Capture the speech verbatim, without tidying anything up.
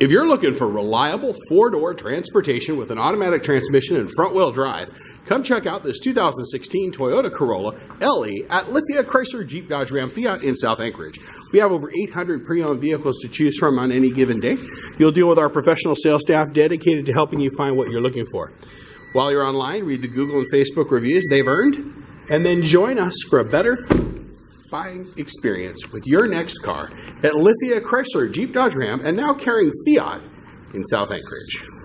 If you're looking for reliable four-door transportation with an automatic transmission and front-wheel drive, come check out this two thousand sixteen Toyota Corolla L E at Lithia Chrysler Jeep Dodge Ram Fiat in South Anchorage. We have over eight hundred pre-owned vehicles to choose from on any given day. You'll deal with our professional sales staff dedicated to helping you find what you're looking for. While you're online, read the Google and Facebook reviews they've earned, and then join us for a better buying experience with your next car at Lithia Chrysler Jeep Dodge Ram, and now carrying Fiat in South Anchorage.